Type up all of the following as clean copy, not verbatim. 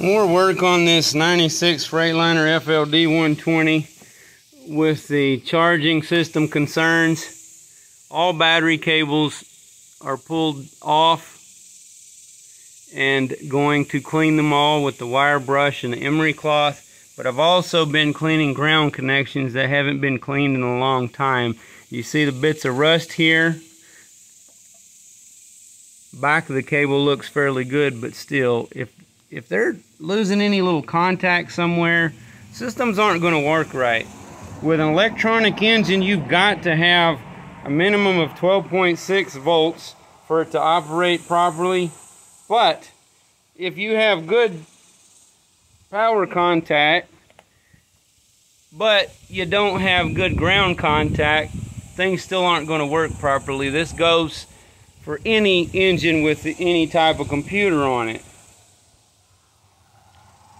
More work on this 96 Freightliner FLD 120 with the charging system concerns. All battery cables are pulled off and going to clean them all with the wire brush and the emery cloth. But I've also been cleaning ground connections that haven't been cleaned in a long time. You see the bits of rust here. Back of the cable looks fairly good, but still, if they're losing any little contact somewhere, systems aren't going to work right. With an electronic engine, you've got to have a minimum of 12.6 volts for it to operate properly. But if you have good power contact, but you don't have good ground contact, things still aren't going to work properly. This goes for any engine with any type of computer on it.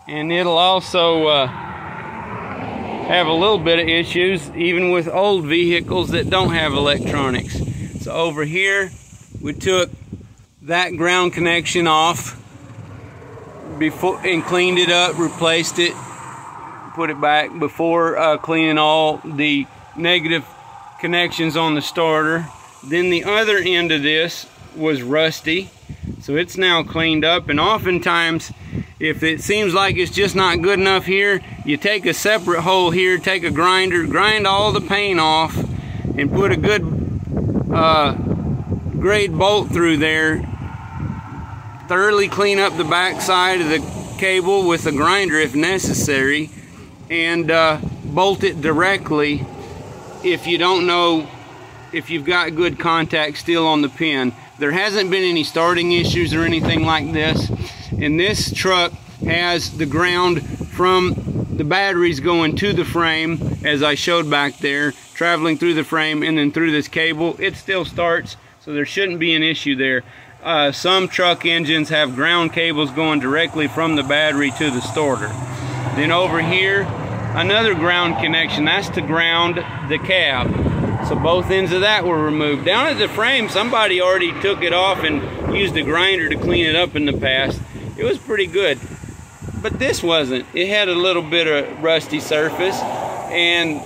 And it'll also have a little bit of issues even with old vehicles that don't have electronics. So over here, we took that ground connection off before and cleaned it up, replaced it, put it back before cleaning all the negative connections on the starter. Then the other end of this was rusty, so it's now cleaned up. And oftentimes, if it seems like it's just not good enough here, you take a separate hole here, take a grinder, grind all the paint off, and put a good grade bolt through there. Thoroughly clean up the back side of the cable with a grinder if necessary, and bolt it directly if you don't know if you've got good contact still on the pin. There hasn't been any starting issues or anything like this, and this truck has the ground from the batteries going to the frame, as I showed back there, traveling through the frame and then through this cable. It still starts, so there shouldn't be an issue there. Some truck engines have ground cables going directly from the battery to the starter. Then over here, another ground connection. That's to ground the cab. So both ends of that were removed. Down at the frame, somebody already took it off and used a grinder to clean it up in the past. It was pretty good. But this wasn't. It had a little bit of rusty surface. And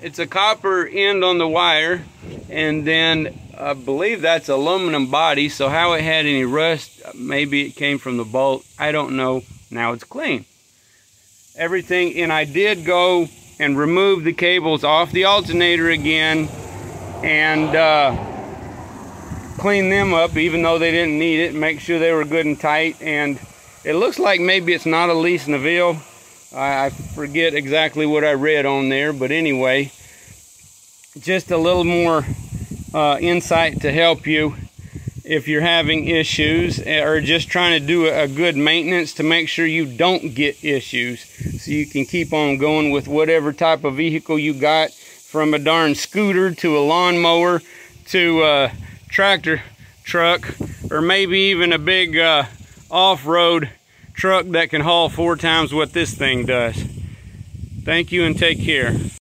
it's a copper end on the wire. And then I believe that's aluminum body, so how it had any rust, maybe it came from the bolt, I don't know. Now it's clean. Everything, and I did go and remove the cables off the alternator again and clean them up, even though they didn't need it, make sure they were good and tight. And it looks like maybe it's not a Lease Naville. I forget exactly what I read on there, but anyway, just a little more insight to help you if you're having issues or just trying to do a good maintenance to make sure you don't get issues, so you can keep on going with whatever type of vehicle you got, from a darn scooter to a lawnmower to a tractor truck, or maybe even a big off-road truck that can haul 4 times what this thing does. Thank you and take care.